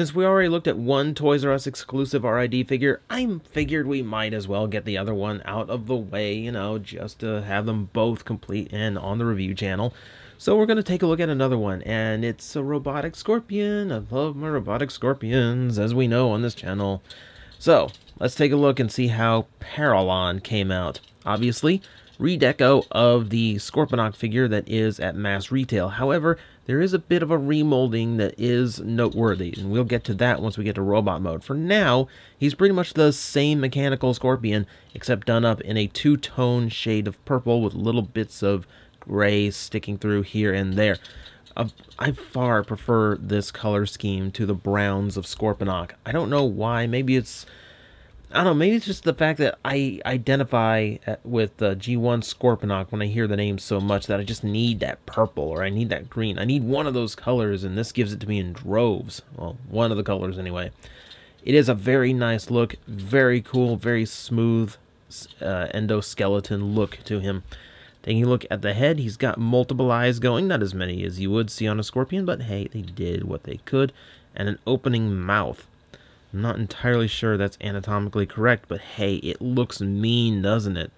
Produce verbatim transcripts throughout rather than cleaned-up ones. Since we already looked at one Toys R Us exclusive R I D figure, I figured we might as well get the other one out of the way, you know, just to have them both complete and on the review channel. So we're going to take a look at another one, and it's a robotic scorpion. I love my robotic scorpions, as we know on this channel. So let's take a look and see how Paralon came out. Obviously, redeco of the Scorponok figure that is at mass retail. However, there is a bit of a remolding that is noteworthy, and we'll get to that once we get to robot mode. For now, he's pretty much the same mechanical scorpion, except done up in a two-tone shade of purple with little bits of gray sticking through here and there. Uh, I far prefer this color scheme to the browns of Scorponok. I don't know why. Maybe it's... I don't know, maybe it's just the fact that I identify with uh, G one Scorponok when I hear the name so much that I just need that purple, or I need that green. I need one of those colors, and this gives it to me in droves. Well, one of the colors anyway. It is a very nice look, very cool, very smooth uh, endoskeleton look to him. Taking a look at the head, he's got multiple eyes going, not as many as you would see on a scorpion, but hey, they did what they could, and an opening mouth. I'm not entirely sure that's anatomically correct, but hey, it looks mean, doesn't it?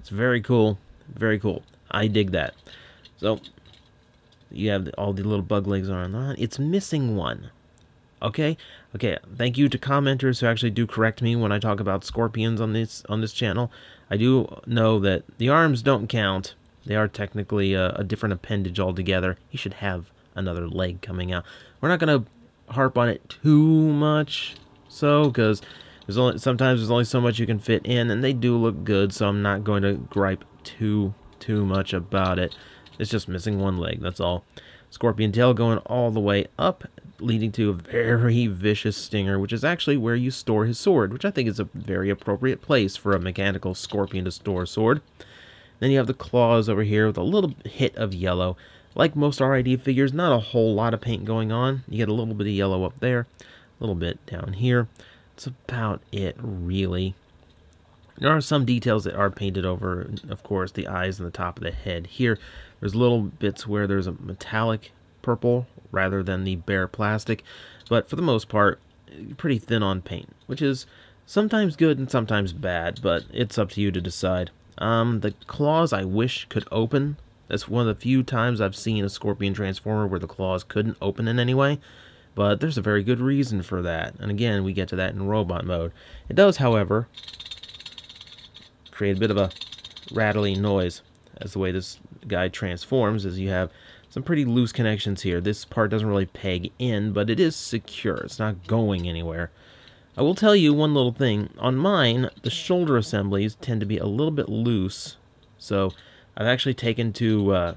It's very cool. Very cool. I dig that. So, you have the, all the little bug legs on and on. It's missing one. Okay? Okay, thank you to commenters who actually do correct me when I talk about scorpions on this, on this channel. I do know that the arms don't count. They are technically a, a different appendage altogether. He should have another leg coming out. We're not going to harp on it too much, so because there's only sometimes there's only so much you can fit in, and they do look good, so I'm not going to gripe too too much about it. It's just missing one leg, that's all. Scorpion tail going all the way up, leading to a very vicious stinger, which is actually where you store his sword, which I think is a very appropriate place for a mechanical scorpion to store a sword. Then you have the claws over here with a little hit of yellow. Like most R I D figures, not a whole lot of paint going on. You get a little bit of yellow up there, a little bit down here. That's about it, really. There are some details that are painted over, of course, the eyes and the top of the head here. There's little bits where there's a metallic purple rather than the bare plastic, but for the most part, pretty thin on paint, which is sometimes good and sometimes bad, but it's up to you to decide. Um, the claws I wish could open. That's one of the few times I've seen a Scorpion Transformer where the claws couldn't open in any way, but there's a very good reason for that, and again, we get to that in robot mode. It does, however, create a bit of a rattly noise as the way this guy transforms, as you have some pretty loose connections here. This part doesn't really peg in, but it is secure. It's not going anywhere. I will tell you one little thing. On mine, the shoulder assemblies tend to be a little bit loose, so I've actually taken to uh,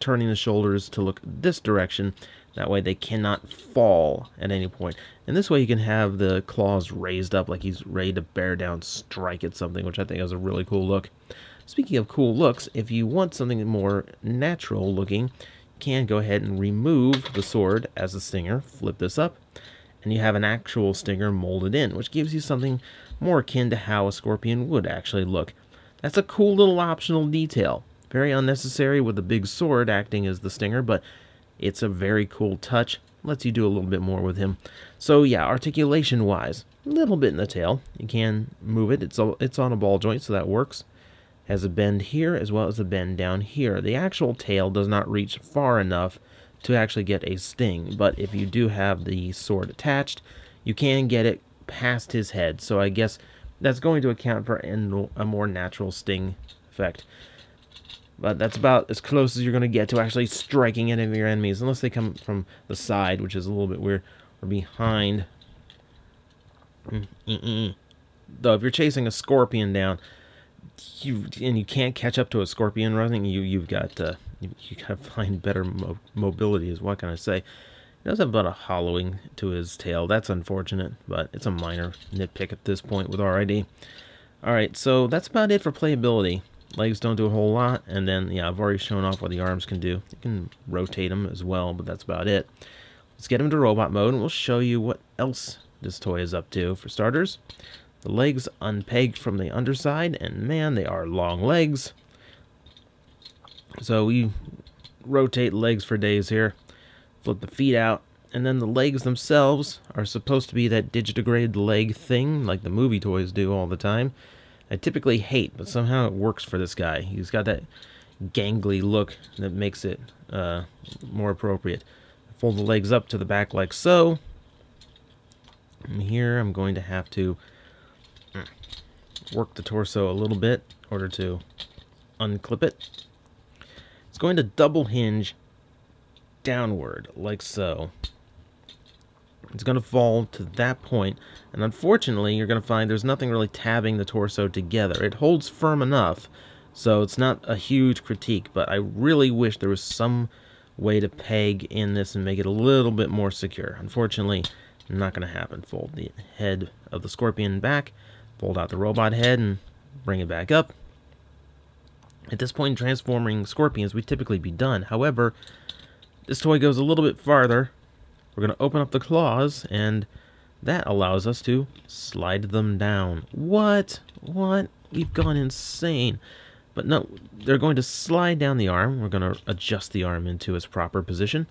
turning the shoulders to look this direction. That way they cannot fall at any point. And this way you can have the claws raised up like he's ready to bear down, strike at something, which I think is a really cool look. Speaking of cool looks, if you want something more natural looking, you can go ahead and remove the sword as a stinger, flip this up, and you have an actual stinger molded in, which gives you something more akin to how a scorpion would actually look. That's a cool little optional detail. Very unnecessary with the big sword acting as the stinger, but it's a very cool touch. Lets you do a little bit more with him. So yeah, articulation-wise, a little bit in the tail. You can move it. It's, a, it's on a ball joint, so that works. Has a bend here as well as a bend down here. The actual tail does not reach far enough to actually get a sting, but if you do have the sword attached, you can get it past his head. So I guess that's going to account for a more natural sting effect. But that's about as close as you're going to get to actually striking any of your enemies, unless they come from the side, which is a little bit weird, or behind. Mm-mm-mm. Though if you're chasing a scorpion down, you and you can't catch up to a scorpion running, you you've got uh, you, you got to find better mo mobility. Is what can I say? He does have about a hollowing to his tail. That's unfortunate, but it's a minor nitpick at this point with R I D. Alright, so that's about it for playability. Legs don't do a whole lot, and then, yeah, I've already shown off what the arms can do. You can rotate them as well, but that's about it. Let's get him to robot mode, and we'll show you what else this toy is up to. For starters, the legs unpegged from the underside, and man, they are long legs. So we rotate legs for days here. Flip the feet out, And then the legs themselves are supposed to be that digigrade leg thing, like the movie toys do all the time. I typically hate, but somehow it works for this guy. He's got that gangly look that makes it uh, more appropriate. Fold the legs up to the back like so. And here I'm going to have to work the torso a little bit in order to unclip it. It's going to double hinge downward like so. It's going to fall to that point, and unfortunately you're going to find there's nothing really tabbing the torso together. It holds firm enough, so it's not a huge critique, but I really wish there was some way to peg in this and make it a little bit more secure. Unfortunately, not going to happen. Fold the head of the scorpion back, fold out the robot head, and bring it back up. At this point in transforming scorpions, we'd typically be done. However, this toy goes a little bit farther. We're going to open up the claws, and that allows us to slide them down. What? What? We've gone insane. But no, they're going to slide down the arm. We're going to adjust the arm into its proper position.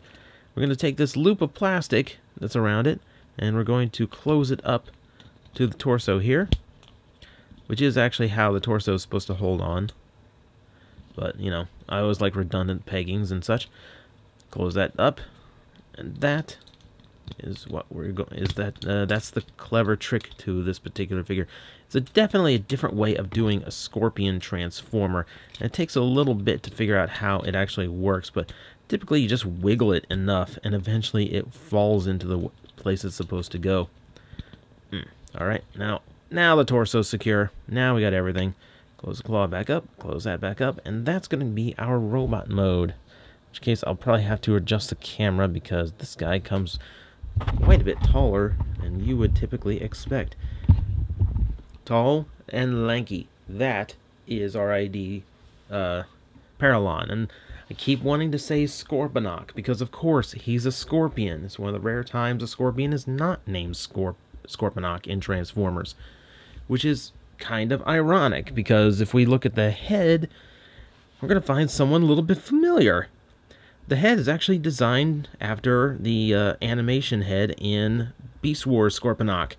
We're going to take this loop of plastic that's around it, and we're going to close it up to the torso here, which is actually how the torso is supposed to hold on. But, you know, I always like redundant peggings and such. Close that up, and that is what we're going. Is that uh, that's the clever trick to this particular figure. It's a definitely a different way of doing a scorpion transformer, and it takes a little bit to figure out how it actually works. But typically, you just wiggle it enough, and eventually it falls into the place it's supposed to go. Mm. All right, now now the torso's secure. Now we got everything. Close the claw back up. Close that back up, and that's going to be our robot mode. In which case I'll probably have to adjust the camera because this guy comes quite a bit taller than you would typically expect. Tall and lanky. That is R I D Uh, Paralon. And I keep wanting to say Scorponok because, of course, he's a scorpion. It's one of the rare times a scorpion is not named Scorp Scorponok in Transformers, which is kind of ironic because if we look at the head, we're going to find someone a little bit familiar. The head is actually designed after the uh, animation head in Beast Wars Scorponok.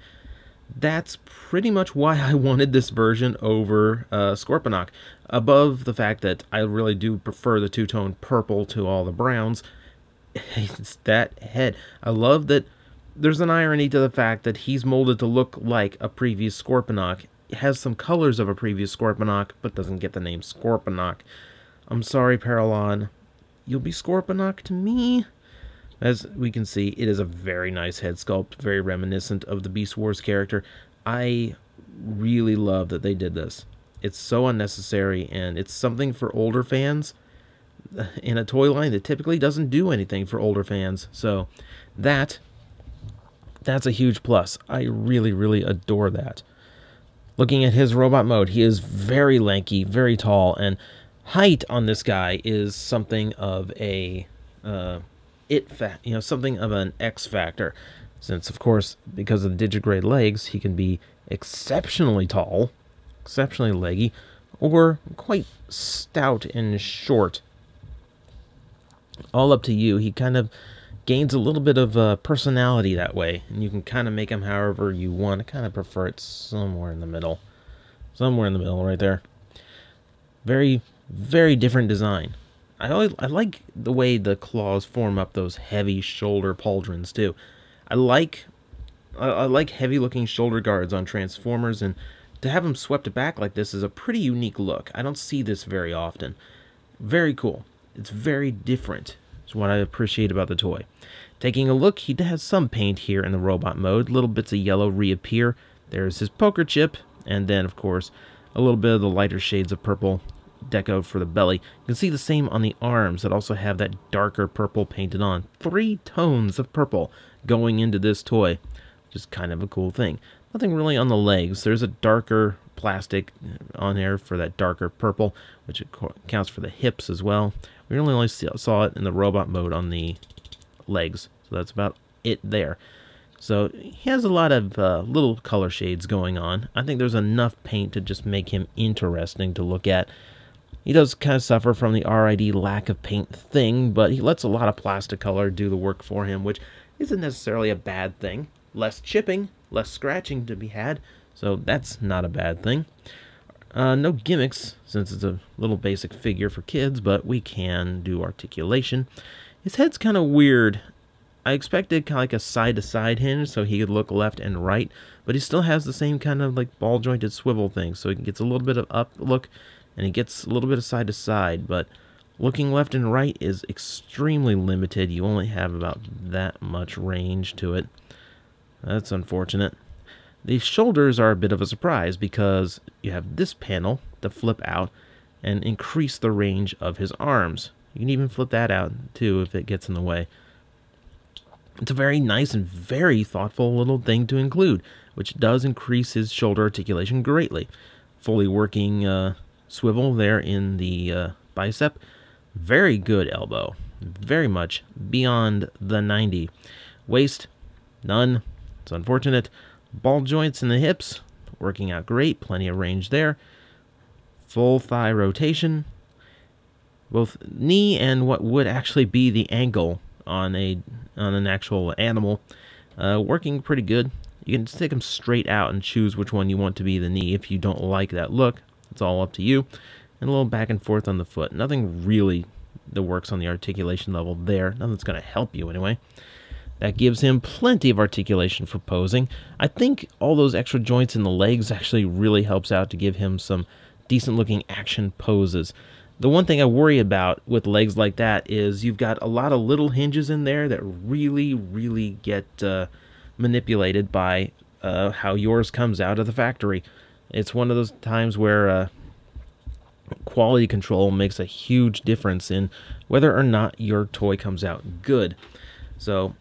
That's pretty much why I wanted this version over uh, Scorponok, above the fact that I really do prefer the two-tone purple to all the browns. It's that head. I love that there's an irony to the fact that he's molded to look like a previous Scorponok. It has some colors of a previous Scorponok, but doesn't get the name Scorponok. I'm sorry, Paralon. You'll be Scorponok to me. As we can see, it is a very nice head sculpt, very reminiscent of the Beast Wars character. I really love that they did this. It's so unnecessary, and it's something for older fans in a toy line that typically doesn't do anything for older fans. So that, that's a huge plus. I really, really adore that. Looking at his robot mode, he is very lanky, very tall, and height on this guy is something of a uh, it fact, you know, something of an X factor, since of course because of the digigrade legs he can be exceptionally tall, exceptionally leggy, or quite stout and short. All up to you. He kind of gains a little bit of uh, personality that way, and you can kind of make him however you want. I kind of prefer it somewhere in the middle, somewhere in the middle, right there. Very. Very different design. I, always, I like the way the claws form up those heavy shoulder pauldrons too. I like I, I like heavy looking shoulder guards on Transformers, and to have them swept back like this is a pretty unique look. I don't see this very often. Very cool. It's very different. It's what I appreciate about the toy. Taking a look, he has some paint here in the robot mode. Little bits of yellow reappear. There's his poker chip, and then of course a little bit of the lighter shades of purple deco for the belly. You can see the same on the arms that also have that darker purple painted on. Three tones of purple going into this toy, which is kind of a cool thing. Nothing really on the legs. There's a darker plastic on there for that darker purple, which accounts for the hips as well. We really only saw it in the robot mode on the legs, so that's about it there. So he has a lot of uh, little color shades going on. I think there's enough paint to just make him interesting to look at. He does kind of suffer from the R I D lack of paint thing, but he lets a lot of plastic color do the work for him, which isn't necessarily a bad thing. Less chipping, less scratching to be had, so that's not a bad thing. Uh, no gimmicks, since it's a little basic figure for kids, but we can do articulation. His head's kind of weird. I expected kind of like a side-to-side hinge, so he could look left and right, but he still has the same kind of like ball-jointed swivel thing, so he gets a little bit of up look, and he gets a little bit of side-to-side, but looking left and right is extremely limited. You only have about that much range to it. That's unfortunate. The shoulders are a bit of a surprise because you have this panel to flip out and increase the range of his arms. You can even flip that out too if it gets in the way. It's a very nice and very thoughtful little thing to include, which does increase his shoulder articulation greatly. Fully working uh, swivel there in the uh, bicep. Very good elbow, very much beyond the ninety. Waist, none, it's unfortunate. Ball joints in the hips, working out great, plenty of range there. Full thigh rotation, both knee and what would actually be the ankle on a on an actual animal, uh, working pretty good. You can just take them straight out and choose which one you want to be the knee if you don't like that look. It's all up to you. And a little back and forth on the foot. Nothing really that works on the articulation level there. Nothing that's going to help you anyway. That gives him plenty of articulation for posing. I think all those extra joints in the legs actually really helps out to give him some decent looking action poses. The one thing I worry about with legs like that is you've got a lot of little hinges in there that really, really get uh, manipulated by uh, how yours comes out of the factory. It's one of those times where Uh, quality control makes a huge difference in whether or not your toy comes out good. So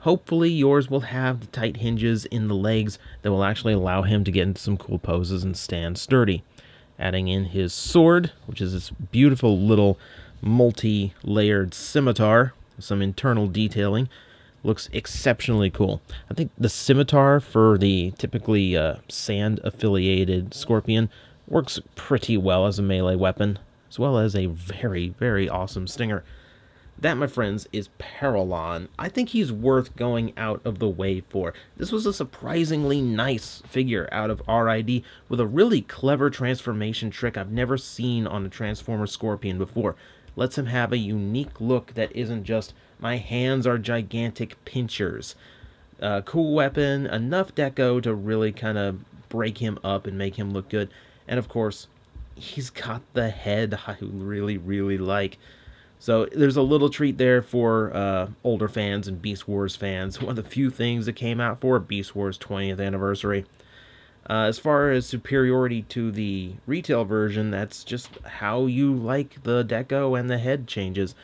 hopefully yours will have the tight hinges in the legs that will actually allow him to get into some cool poses and stand sturdy. Adding in his sword, which is this beautiful little multi-layered scimitar, some internal detailing, looks exceptionally cool. I think the scimitar for the typically uh, sand-affiliated scorpion works pretty well as a melee weapon, as well as a very, very awesome stinger. That, my friends, is Paralon. I think he's worth going out of the way for. This was a surprisingly nice figure out of R I D with a really clever transformation trick I've never seen on a Transformer Scorpion before. Lets him have a unique look that isn't just, my hands are gigantic pinchers. Uh, cool weapon, enough deco to really kind of break him up and make him look good. And of course, he's got the head I really, really like. So there's a little treat there for uh, older fans and Beast Wars fans. One of the few things that came out for Beast Wars twentieth anniversary. Uh, as far as superiority to the retail version, that's just how you like the deco and the head changes.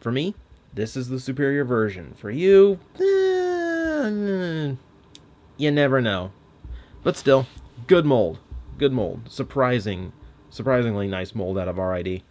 For me, this is the superior version. For you, eh, you never know. But still, good mold. Good mold. Surprising, surprisingly nice mold out of R I D